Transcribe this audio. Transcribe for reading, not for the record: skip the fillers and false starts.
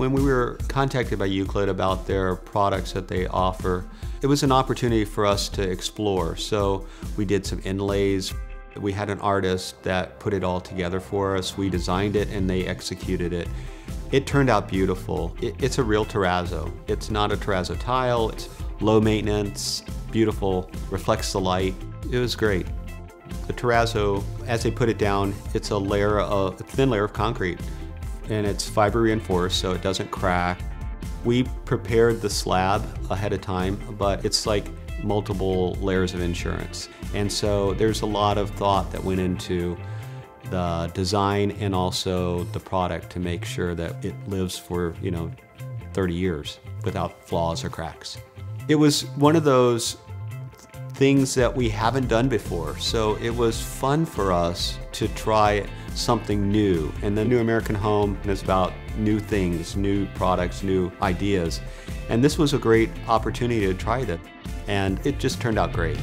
When we were contacted by Euclid about their products that they offer, it was an opportunity for us to explore. So we did some inlays. We had an artist that put it all together for us. We designed it and they executed it. It turned out beautiful. It's a real terrazzo. It's not a terrazzo tile. It's low maintenance, beautiful, reflects the light. It was great. The terrazzo, as they put it down, it's a thin layer of concrete. And it's fiber reinforced, so it doesn't crack. We prepared the slab ahead of time, but it's like multiple layers of insurance. And so there's a lot of thought that went into the design and also the product to make sure that it lives for, 30 years without flaws or cracks. It was one of those things that we haven't done before. So it was fun for us to try something new. And the New American Home is about new things, new products, new ideas. And this was a great opportunity to try that. And it just turned out great.